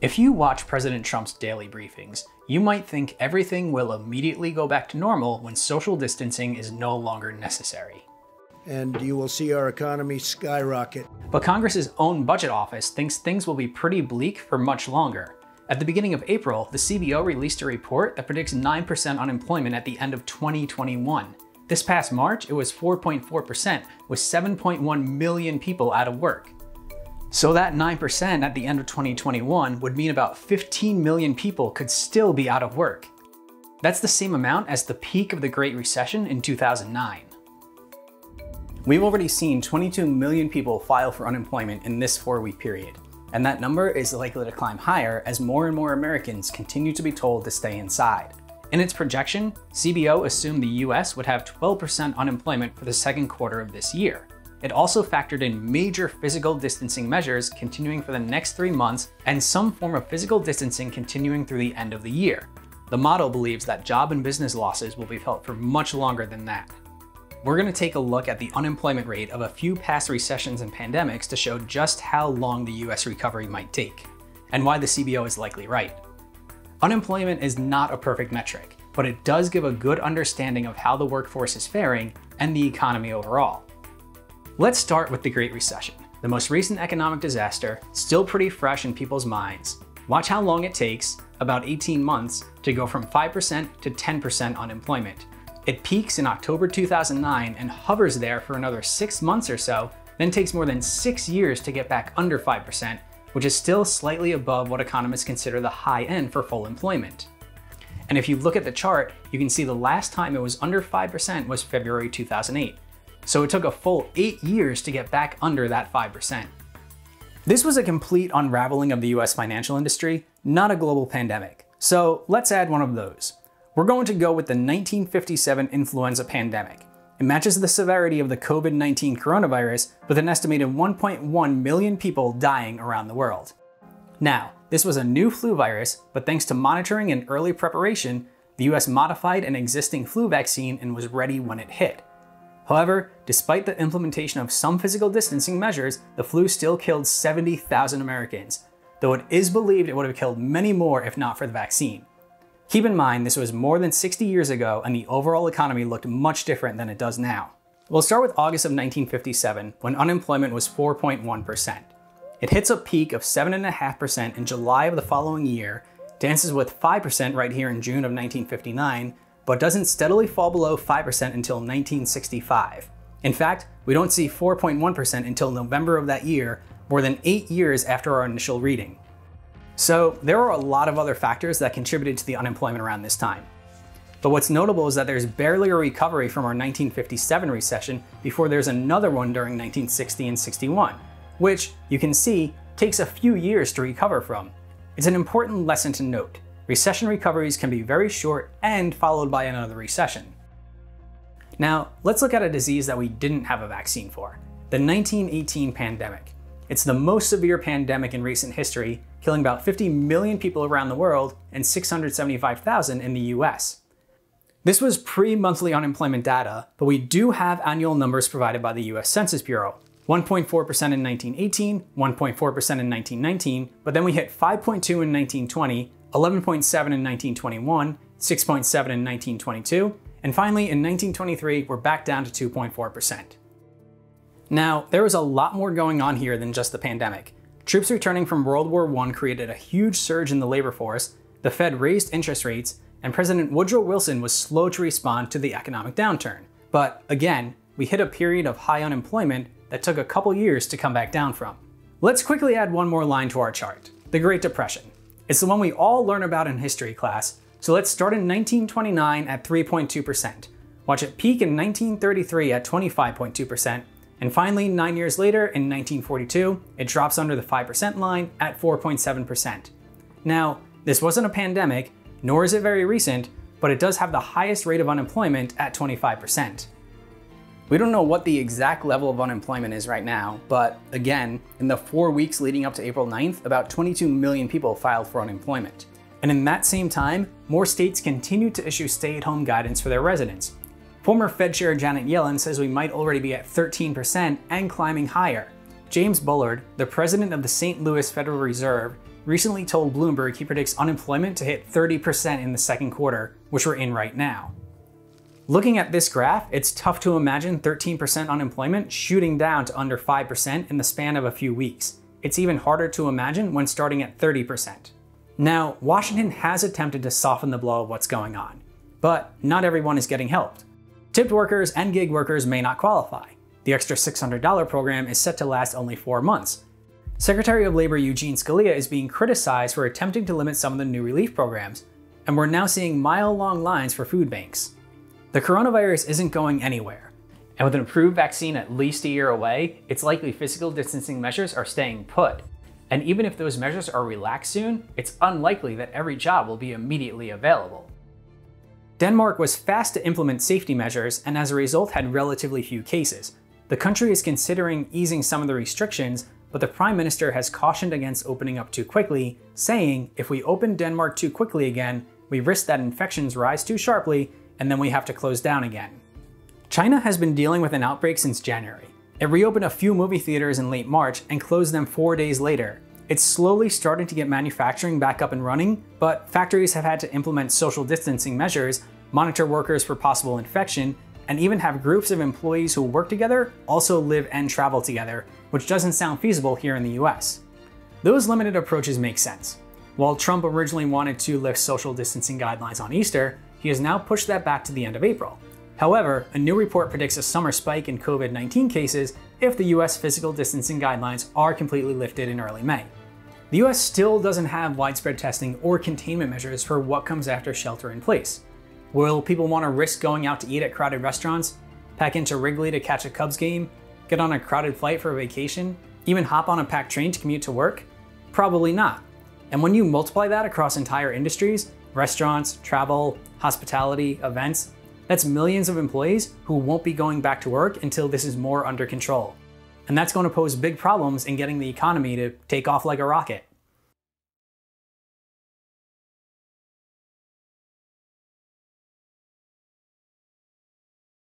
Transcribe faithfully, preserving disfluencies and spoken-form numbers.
If you watch President Trump's daily briefings, you might think everything will immediately go back to normal when social distancing is no longer necessary. And you will see our economy skyrocket. But Congress's own budget office thinks things will be pretty bleak for much longer. At the beginning of April, the C B O released a report that predicts nine percent unemployment at the end of twenty twenty-one. This past March, it was four point four percent, with seven point one million people out of work. So that nine percent at the end of twenty twenty-one would mean about fifteen million people could still be out of work. That's the same amount as the peak of the Great Recession in two thousand nine. We've already seen twenty-two million people file for unemployment in this four-week period, and that number is likely to climb higher as more and more Americans continue to be told to stay inside. In its projection, C B O assumed the U S would have twelve percent unemployment for the second quarter of this year. It also factored in major physical distancing measures continuing for the next three months and some form of physical distancing continuing through the end of the year. The model believes that job and business losses will be felt for much longer than that. We're going to take a look at the unemployment rate of a few past recessions and pandemics to show just how long the U S recovery might take and why the C B O is likely right. Unemployment is not a perfect metric, but it does give a good understanding of how the workforce is faring and the economy overall. Let's start with the Great Recession, the most recent economic disaster, still pretty fresh in people's minds. Watch how long it takes, about eighteen months, to go from five percent to ten percent unemployment. It peaks in October two thousand nine and hovers there for another six months or so, then takes more than six years to get back under five percent, which is still slightly above what economists consider the high end for full employment. And if you look at the chart, you can see the last time it was under five percent was February two thousand eight. So it took a full eight years to get back under that five percent. This was a complete unraveling of the U S financial industry, not a global pandemic. So let's add one of those. We're going to go with the nineteen fifty-seven influenza pandemic. It matches the severity of the COVID nineteen coronavirus with an estimated one point one million people dying around the world. Now, this was a new flu virus, but thanks to monitoring and early preparation, the U S modified an existing flu vaccine and was ready when it hit. However, despite the implementation of some physical distancing measures, the flu still killed seventy thousand Americans, though it is believed it would have killed many more if not for the vaccine. Keep in mind, this was more than sixty years ago, and the overall economy looked much different than it does now. We'll start with August of nineteen fifty-seven, when unemployment was four point one percent. It hits a peak of seven point five percent in July of the following year, dances with five percent right here in June of nineteen fifty-nine, but doesn't steadily fall below five percent until nineteen sixty-five. In fact, we don't see four point one percent until November of that year, more than eight years after our initial reading. So there are a lot of other factors that contributed to the unemployment around this time. But what's notable is that there's barely a recovery from our nineteen fifty-seven recession before there's another one during nineteen sixty and sixty-one, which you can see takes a few years to recover from. It's an important lesson to note. Recession recoveries can be very short and followed by another recession. Now, let's look at a disease that we didn't have a vaccine for, the nineteen eighteen pandemic. It's the most severe pandemic in recent history, killing about fifty million people around the world and six hundred seventy-five thousand in the U S. This was pre-monthly unemployment data, but we do have annual numbers provided by the U S Census Bureau. one point four percent in nineteen eighteen, one point four percent in nineteen nineteen, but then we hit five point two in nineteen twenty, eleven point seven in nineteen twenty-one, six point seven in nineteen twenty-two, and finally in nineteen twenty-three, we're back down to two point four percent. Now, there was a lot more going on here than just the pandemic. Troops returning from World War One created a huge surge in the labor force, the Fed raised interest rates, and President Woodrow Wilson was slow to respond to the economic downturn. But again, we hit a period of high unemployment that took a couple years to come back down from. Let's quickly add one more line to our chart, the Great Depression. It's the one we all learn about in history class, so let's start in nineteen twenty-nine at three point two percent, watch it peak in nineteen thirty-three at twenty-five point two percent, and finally nine years later in nineteen forty-two, it drops under the five percent line at four point seven percent. Now, this wasn't a pandemic, nor is it very recent, but it does have the highest rate of unemployment at twenty-five percent. We don't know what the exact level of unemployment is right now, but again, in the four weeks leading up to April ninth, about twenty-two million people filed for unemployment. And in that same time, more states continued to issue stay-at-home guidance for their residents. Former Fed Chair Janet Yellen says we might already be at thirteen percent and climbing higher. James Bullard, the president of the Saint Louis Federal Reserve, recently told Bloomberg he predicts unemployment to hit thirty percent in the second quarter, which we're in right now. Looking at this graph, it's tough to imagine thirteen percent unemployment shooting down to under five percent in the span of a few weeks. It's even harder to imagine when starting at thirty percent. Now, Washington has attempted to soften the blow of what's going on, but not everyone is getting helped. Tipped workers and gig workers may not qualify. The extra six hundred dollar program is set to last only four months. Secretary of Labor Eugene Scalia is being criticized for attempting to limit some of the new relief programs, and we're now seeing mile-long lines for food banks. The coronavirus isn't going anywhere, and with an approved vaccine at least a year away, it's likely physical distancing measures are staying put. And even if those measures are relaxed soon, it's unlikely that every job will be immediately available. Denmark was fast to implement safety measures and as a result had relatively few cases. The country is considering easing some of the restrictions, but the Prime Minister has cautioned against opening up too quickly, saying, if we open Denmark too quickly again, we risk that infections rise too sharply and then we have to close down again. China has been dealing with an outbreak since January. It reopened a few movie theaters in late March and closed them four days later. It's slowly starting to get manufacturing back up and running, but factories have had to implement social distancing measures, monitor workers for possible infection, and even have groups of employees who work together also live and travel together, which doesn't sound feasible here in the U S. Those limited approaches make sense. While Trump originally wanted to lift social distancing guidelines on Easter, he has now pushed that back to the end of April. However, a new report predicts a summer spike in COVID nineteen cases if the U S physical distancing guidelines are completely lifted in early May. The U S still doesn't have widespread testing or containment measures for what comes after shelter in place. Will people want to risk going out to eat at crowded restaurants, pack into Wrigley to catch a Cubs game, get on a crowded flight for a vacation, even hop on a packed train to commute to work? Probably not. And when you multiply that across entire industries, restaurants, travel, hospitality, events, that's millions of employees who won't be going back to work until this is more under control. And that's going to pose big problems in getting the economy to take off like a rocket.